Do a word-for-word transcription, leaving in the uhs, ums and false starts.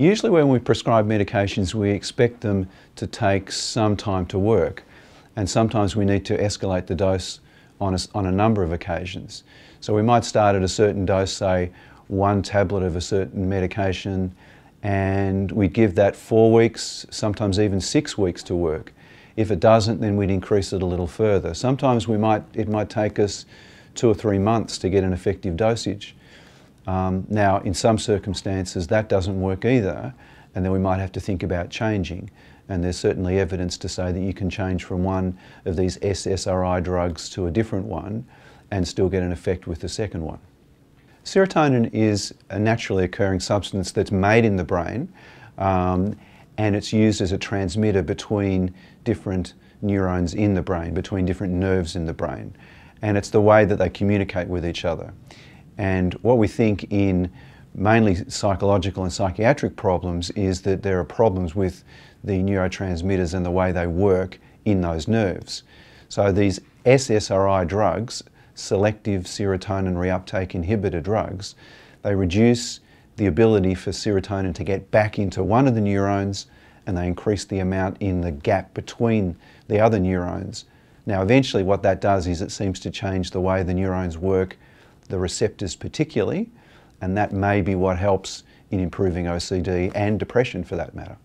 Usually when we prescribe medications, we expect them to take some time to work, and sometimes we need to escalate the dose on a, on a number of occasions. So we might start at a certain dose, say one tablet of a certain medication, and we'd give that four weeks, sometimes even six weeks to work. If it doesn't, then we'd increase it a little further. Sometimes we might, it might take us two or three months to get an effective dosage. Um, now, in some circumstances, that doesn't work either, and then we might have to think about changing. And there's certainly evidence to say that you can change from one of these S S R I drugs to a different one and still get an effect with the second one. Serotonin is a naturally occurring substance that's made in the brain, um, and it's used as a transmitter between different neurons in the brain, between different nerves in the brain. And it's the way that they communicate with each other. And what we think in mainly psychological and psychiatric problems is that there are problems with the neurotransmitters and the way they work in those nerves. So these S S R I drugs, selective serotonin reuptake inhibitor drugs, they reduce the ability for serotonin to get back into one of the neurons, and they increase the amount in the gap between the other neurons. Now eventually what that does is it seems to change the way the neurons work, the receptors particularly, and that may be what helps in improving O C D and depression for that matter.